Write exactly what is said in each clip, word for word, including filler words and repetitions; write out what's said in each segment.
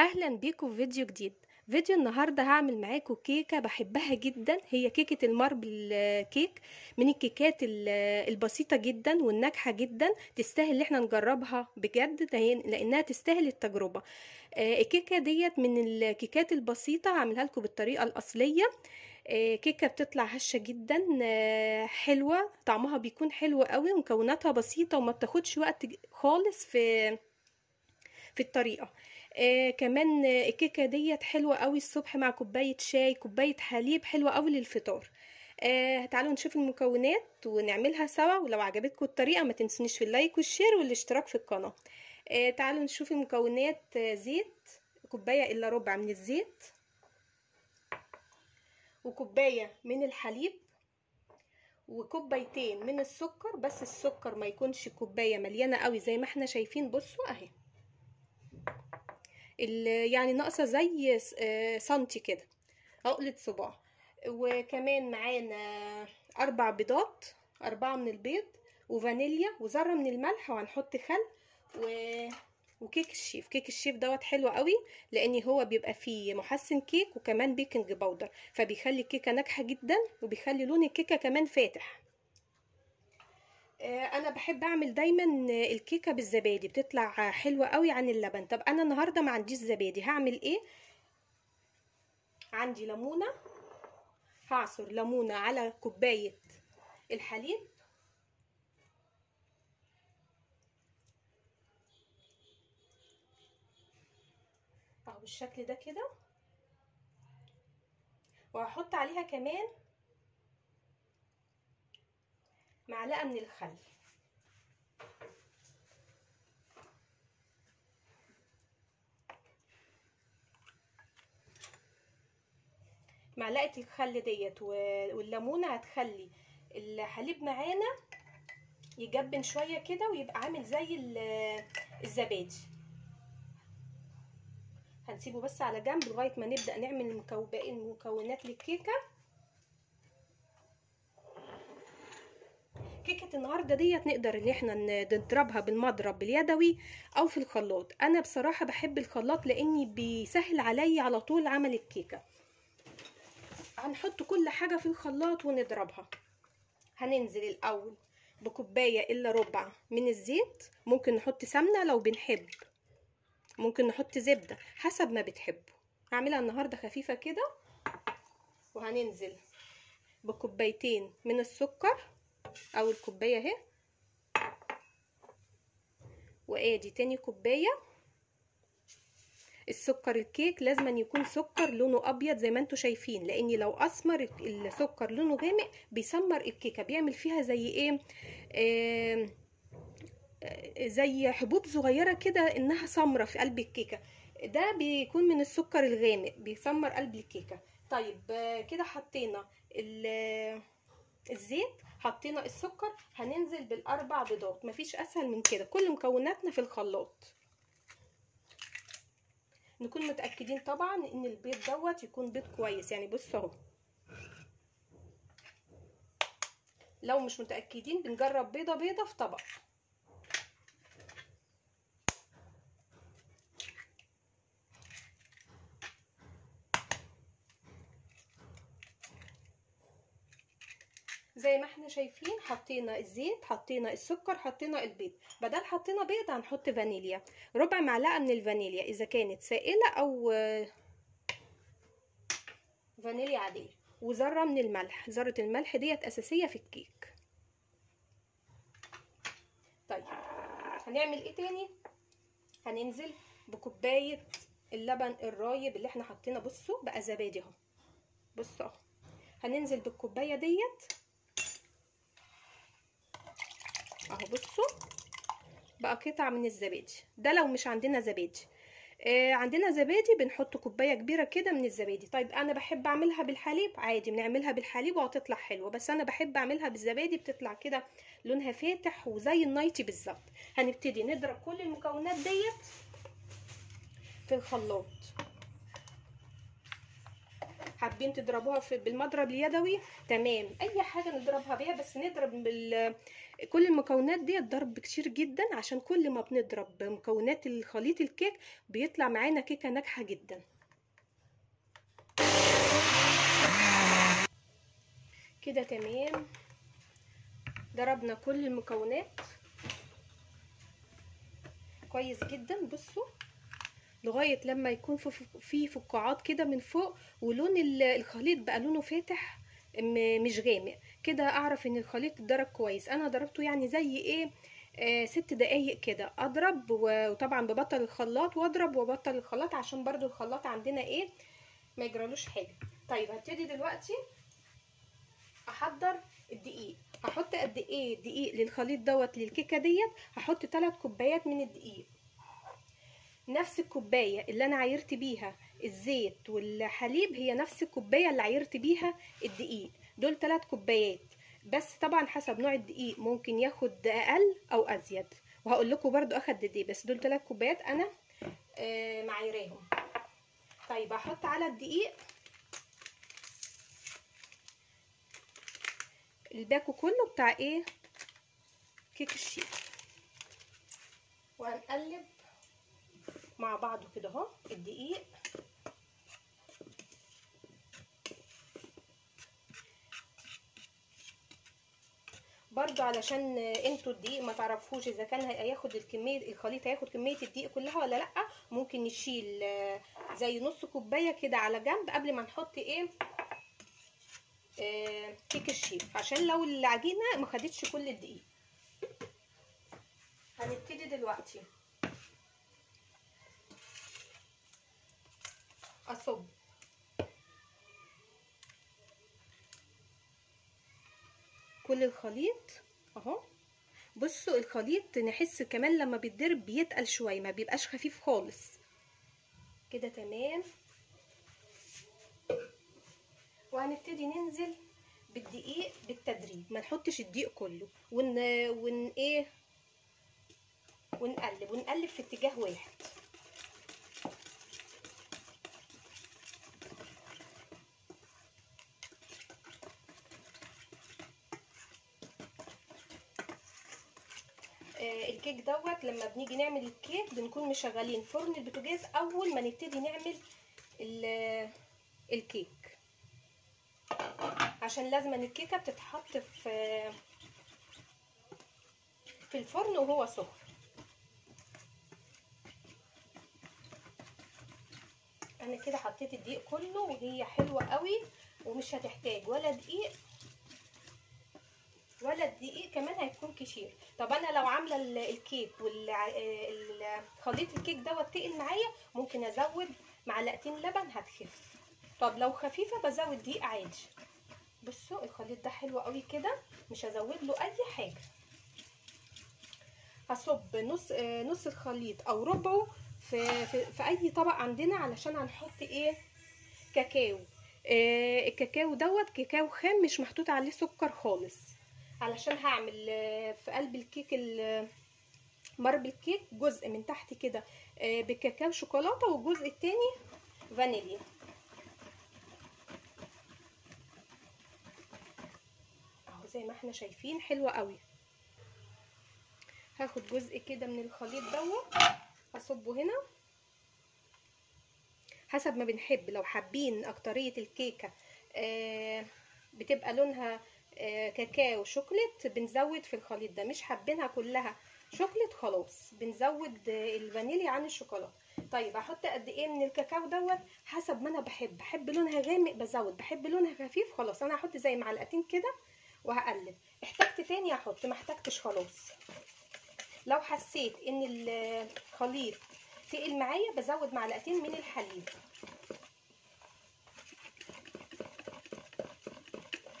اهلا بيكم في فيديو جديد. فيديو النهارده هعمل معاكم كيكه بحبها جدا، هي كيكه الماربل كيك، من الكيكات البسيطه جدا والناجحه جدا، تستاهل ان احنا نجربها بجد لانها تستاهل التجربه. الكيكه ديت من الكيكات البسيطه، هعملها لكم بالطريقه الاصليه. كيكه بتطلع هشه جدا حلوه، طعمها بيكون حلو قوي، ومكوناتها بسيطه وما بتاخدش وقت خالص في في الطريقه. آه كمان الكيكه ديت حلوه قوي الصبح مع كوبايه شاي، كوبايه حليب، حلوه قوي للفطار. آه تعالوا نشوف المكونات ونعملها سوا، ولو عجبتكم الطريقه ما تنسونيش في اللايك والشير والاشتراك في القناه. آه تعالوا نشوف المكونات. آه زيت كوبايه الا ربع من الزيت، وكوبايه من الحليب، وكوبايتين من السكر، بس السكر ما يكونش كوبايه مليانه قوي زي ما احنا شايفين، بصوا اهي يعني ناقصه زي سنتي كده، عقله صباع. وكمان معانا اربع بيضات، اربعه من البيض، وفانيليا، وذره من الملح، وهنحط خل، و... وكيك الشيف. كيك الشيف دوت حلو قوي لان هو بيبقى فيه محسن كيك وكمان بيكنج باودر، فبيخلي الكيكه ناجحه جدا وبيخلي لون الكيكه كمان فاتح. انا بحب اعمل دايما الكيكه بالزبادي، بتطلع حلوه قوي عن اللبن. طب انا النهارده ما عنديش زبادي، هعمل ايه؟ عندي ليمونه، هعصر ليمونه على كوبايه الحليب، اهو بالشكل ده كده، وهحط عليها كمان معلقه من الخل. معلقه الخل ديت والليمونه هتخلي الحليب معانا يجبن شويه كده ويبقى عامل زي الزبادي. هنسيبه بس على جنب لغايه ما نبدا نعمل باقي المكونات للكيكه. كيكه النهارده ديت نقدر ان احنا نضربها بالمضرب اليدوي او في الخلاط. انا بصراحه بحب الخلاط لاني بيسهل عليا على طول عمل الكيكه. هنحط كل حاجه في الخلاط ونضربها. هننزل الاول بكوبايه الا ربع من الزيت، ممكن نحط سمنه لو بنحب، ممكن نحط زبده حسب ما بتحبوا. هعملها النهارده خفيفه كده. وهننزل بكوبايتين من السكر، اول كوبايه اهي، وادي تاني كوبايه. السكر الكيك لازم يكون سكر لونه ابيض زي ما انتم شايفين، لان لو اسمر السكر لونه غامق بيسمر الكيكه، بيعمل فيها زي ايه، آه زي حبوب صغيره كده انها سمره في قلب الكيكه، ده بيكون من السكر الغامق بيسمر قلب الكيكه. طيب كده حطينا الزيت، حطينا السكر، هننزل بالاربع بيضات، مفيش اسهل من كده. كل مكوناتنا في الخلاط، نكون متاكدين طبعا ان البيض دوت يكون بيض كويس، يعني بصوا اهو، لو مش متاكدين بنجرب بيضه بيضه في طبق. زي ما احنا شايفين حطينا الزيت، حطينا السكر، حطينا البيض. بدل حطينا بيض هنحط فانيليا، ربع معلقه من الفانيليا اذا كانت سائله او فانيليا عاديه، وذره من الملح. ذره الملح ديت اساسيه في الكيك. طيب هنعمل ايه تاني؟ هننزل بكوبايه اللبن الرايب اللي احنا حطينا، بصوا بقى زبادي اهو، بصوا اهو، هننزل بالكوبايه ديت اهو، بصوا بقى قطعه من الزبادي. ده لو مش عندنا زبادي، آه عندنا زبادي بنحط كوبايه كبيره كده من الزبادي. طيب انا بحب اعملها بالحليب، عادي بنعملها بالحليب وهتطلع حلوه، بس انا بحب اعملها بالزبادي، بتطلع كده لونها فاتح وزي النايتي بالظبط. هنبتدي نضرب كل المكونات ديت في الخلاط. حابين تضربوها في بالمضرب اليدوي تمام، اي حاجه نضربها بيها، بس نضرب بال... كل المكونات دي ضرب كتير جدا، عشان كل ما بنضرب مكونات الخليط الكيك بيطلع معانا كيكه ناجحه جدا. كده تمام، ضربنا كل المكونات كويس جدا. بصوا لغايه لما يكون في فقاعات كده من فوق، ولون الخليط بقى لونه فاتح مش غامق، كده اعرف ان الخليط اتضرب كويس. انا ضربته يعني زي ايه، آه ست دقايق كده اضرب، وطبعا ببطل الخلاط واضرب وبطل الخلاط، عشان برضو الخلاط عندنا ايه ما يجرالوش حاجه. طيب هبتدي دلوقتي احضر الدقيق. هحط قد ايه دقيق للخليط دوت للكيكه ديت؟ هحط ثلاث كوبايات من الدقيق، نفس الكوبايه اللي انا عايرت بيها الزيت والحليب هي نفس الكوبايه اللي عايرت بيها الدقيق، دول ثلاث كوبايات بس، طبعا حسب نوع الدقيق ممكن ياخد اقل او ازيد، وهقول لكم برده اخد قد ايه، بس دول ثلاث كوبايات انا آه معايراهم. طيب هحط على الدقيق الباكو كله بتاع ايه كيك الشيك، وهنقلب مع بعضه كده اهو الدقيق برضو، علشان انتوا الدقيق ما تعرفوش اذا كان هياخد الكميه، الخليط هياخد كميه الدقيق كلها ولا لا، ممكن نشيل زي نص كوبايه كده على جنب قبل ما نحط ايه آه كيك الشيف، عشان لو العجينه ما خدتش كل الدقيق. هنبتدي دلوقتي اصب كل الخليط اهو. بصوا الخليط نحس كمان لما بيتضرب بيتقل شويه، ما بيبقاش خفيف خالص كده تمام. وهنبتدي ننزل بالدقيق بالتدريج، ما نحطش الدقيق كله، ون ون ايه ونقلب ونقلب في اتجاه واحد. الكيك دوت لما بنيجي نعمل الكيك بنكون مشغلين فرن البوتاجاز اول ما نبتدي نعمل الكيك، عشان لازم ان الكيكه بتتحط في في الفرن وهو سخن. انا كده حطيت الدقيق كله وهي حلوه قوي، ومش هتحتاج ولا دقيق ولا الدقيق كمان هيكون كتير. طب انا لو عامله الكيك والخليط الكيك دوت تقل معايا ممكن ازود معلقتين لبن هتخف، طب لو خفيفه بزود دقيق عادي. بصوا الخليط ده حلو قوي كده، مش هزود له اي حاجه. هصب نص نص الخليط او ربعه في في, في اي طبق عندنا، علشان هنحط ايه كاكاو. آه الكاكاو دوت كاكاو خام مش محطوط عليه سكر خالص، علشان هعمل في قلب الكيك ماربل كيك جزء من تحت كده بكاكاو شوكولاته، والجزء التاني فانيليا. اهو زي ما احنا شايفين حلوه قوي. هاخد جزء كده من الخليط دوت هصبه هنا حسب ما بنحب، لو حابين اكتريه الكيكه بتبقى لونها كاكاو شوكليت بنزود في الخليط ده، مش حابينها كلها شوكليت خلاص بنزود الفانيليا عن الشوكولاته. طيب هحط قد ايه من الكاكاو دوت حسب ما انا بحب، بحب لونها غامق بزود، بحب لونها خفيف خلاص. انا هحط زي معلقتين كده وهقلب، احتجت تاني احط، ما احتجتش خلاص. لو حسيت ان الخليط تقل معايا بزود معلقتين من الحليب.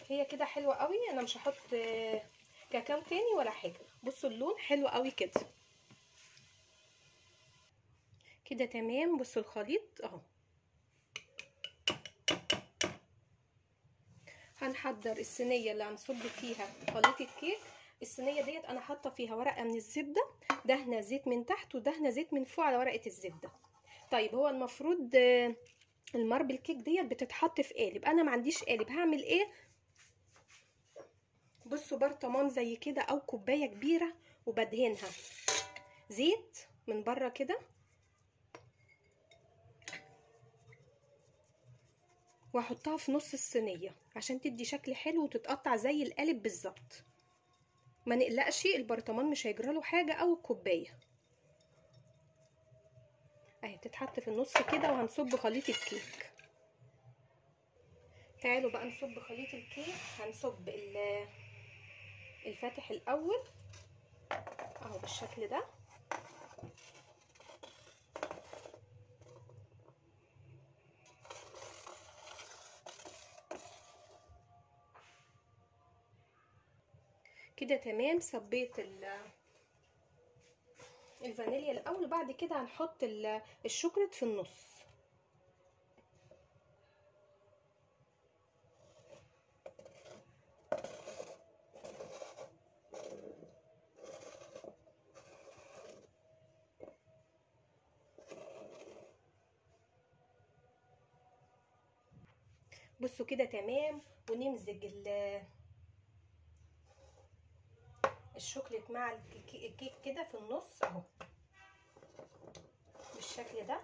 هي كده حلوه قوي، انا مش هحط كاكاو تاني ولا حاجه. بصوا اللون حلو قوي كده كده تمام. بصوا الخليط اهو. هنحضر الصينيه اللي هنصب فيها خليط الكيك. الصينيه ديت انا حاطه فيها ورقه من الزبده، دهنه زيت من تحت ودهنه زيت من فوق على ورقه الزبده. طيب هو المفروض الماربل كيك ديت بتتحط في قالب، انا ما عنديش قالب، هعمل ايه؟ بصوا برطمان زي كده او كوبايه كبيره وبدهنها زيت من بره كده، واحطها في نص الصينيه عشان تدي شكل حلو وتتقطع زي القالب بالظبط. ما نقلقش البرطمان مش هيجراله حاجه او الكوبايه، اهي بتتحط في النص كده. وهنصب خليط الكيك. تعالوا بقى نصب خليط الكيك. هنصب الفاتح الاول اهو بالشكل ده، كده تمام. صبيت الفانيليا الاول، بعد كده هنحط الشوكولات في النص. بصوا كده تمام. ونمزج ال الشوكليت مع الكيك كده في النص اهو بالشكل ده.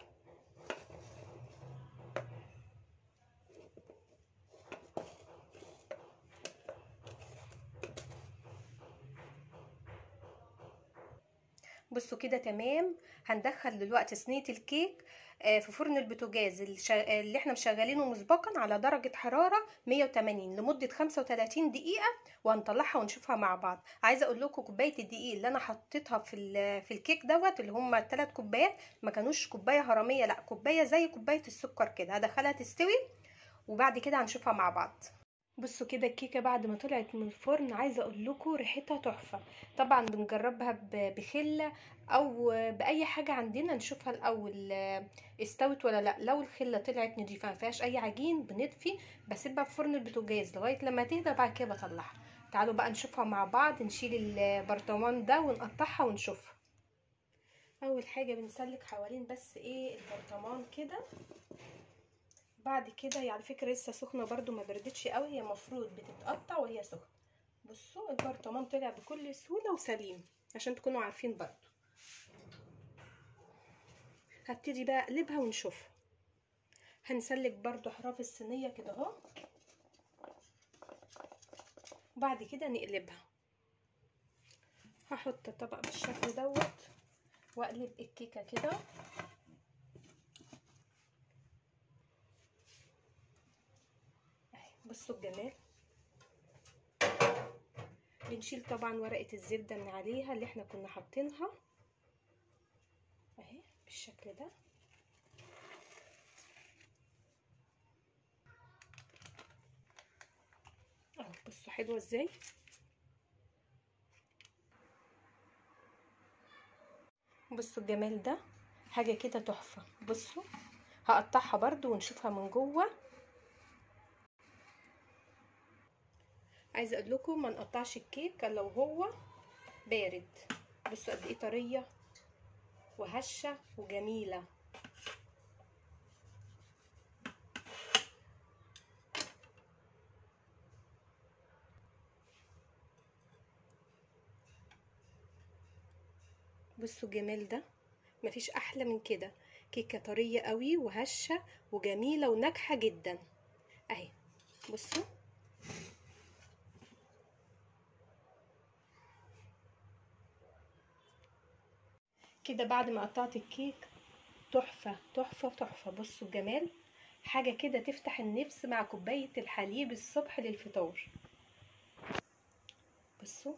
بصوا كده تمام. هندخل دلوقتي صينيه الكيك في فرن البوتاجاز اللي احنا مشغلينه مسبقا على درجه حراره مية وتمانين لمده خمسة وتلاتين دقيقه، وهنطلعها ونشوفها مع بعض. عايزه اقول لكم كوبايه الدقيق اللي انا حطيتها في في الكيك دوت اللي هم الثلاث كوبايات، ما كانوش كوبايه هرميه، لا كوبايه زي كوبايه السكر كده. هدخلها تستوي وبعد كده هنشوفها مع بعض. بصوا كده الكيكه بعد ما طلعت من الفرن، عايزه اقول لكم ريحتها تحفه. طبعا بنجربها بخله او باي حاجه عندنا، نشوفها الاول استوت ولا لا. لو الخله طلعت نضيفة ما فيهاش اي عجين بنطفي، بسيبها في فرن البوتاجاز لغايه لما تهدى، بعد كده بطلعها. تعالوا بقى نشوفها مع بعض. نشيل البرطمان ده ونقطعها ونشوفها. اول حاجه بنسلك حوالين بس ايه البرطمان كده. بعد كده هي على فكره لسه سخنه برده، ما بردتش قوي، هي المفروض بتتقطع وهي سخنه. بصوا البرطمان طلع بكل سهوله وسليم عشان تكونوا عارفين برده. هبتدي بقى اقلبها ونشوفها. هنسلك برده احراف الصينيه كده اهو، وبعد كده نقلبها. هحط الطبق بالشكل دوت واقلب الكيكه كده. بصوا الجمال. بنشيل طبعا ورقه الزبده من عليها اللي احنا كنا حاطينها اهي بالشكل ده. اهو بصوا حلوه ازاي. بصوا الجمال ده، حاجه كده تحفه. بصوا هقطعها برده ونشوفها من جوه. عايزه اقول لكم ما نقطعش الكيك لو هو بارد. بصوا قد ايه طريه وهشه وجميله. بصوا الجمال ده، مفيش احلى من كده. كيكه طريه قوي وهشه وجميله وناجحه جدا اهي. بصوا كده بعد ما قطعت الكيك تحفه تحفه تحفه. بصوا الجمال، حاجه كده تفتح النفس مع كوبايه الحليب الصبح للفطار. بصوا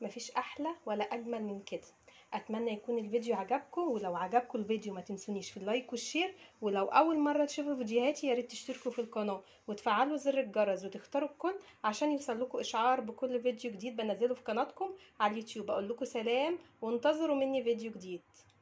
مفيش احلى ولا اجمل من كده. اتمنى يكون الفيديو عجبكم، ولو عجبكم الفيديو ما تنسونيش في اللايك والشير، ولو اول مره تشوفوا فيديوهاتي يا ريت تشتركوا في القناه وتفعلوا زر الجرس وتختاروا الكل عشان يوصلكوا اشعار بكل فيديو جديد بنزله في قناتكم على اليوتيوب. اقول لكم سلام وانتظروا مني فيديو جديد.